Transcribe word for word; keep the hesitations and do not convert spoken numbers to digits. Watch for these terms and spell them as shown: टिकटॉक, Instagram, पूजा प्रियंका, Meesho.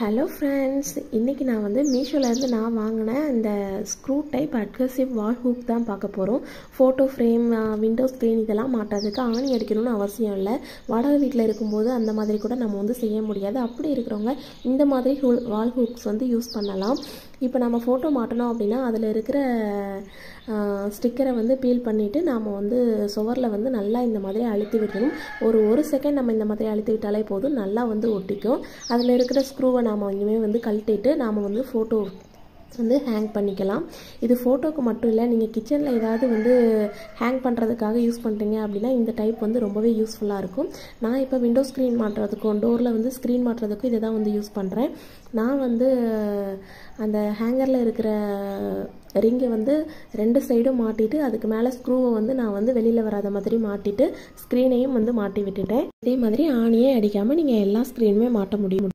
Hello friends इनकी ना वो मीशो ना वांगना अंत screw type adhesive wall hook दा पाकपो फोटो फ्रेम विंडो स्क्रीन इतना माटाद आणी अड़कणुवश्यम वाड़क वीटल अंतमारी नाम वो से मुझा अभी मादी हू वाल हुक्स वो यूस पड़ला इं नाम फोटो माटनों अब स्टिकर वो पील पड़े नाम वो सुवर वो ना मारे अलती विटो और सेकंड नाम अलती ना वो ओटिक स्क्रूव नाम इनमें वो कल्टे नाम वो फोटो वो हेंग पड़ा इत फोटो को मट नहीं किचन ये हेंग पड़े यूस पड़ी अब टाइप वो रोम यूस्फुला ना इं विंडो स्क्रीन माटो डोर वो स्क्रीन माटक इतना वो यूस पड़े ना वो अंत हेंगर रिंग वो रे सैडू माटिटे अद्क मेल स्क्रूव वो ना वो वे वराद मारे माटिटे स्क्रीन वो मटिविटें अदे मारे आनिये अड़काम नहीं स्क्रीन माट मुझे।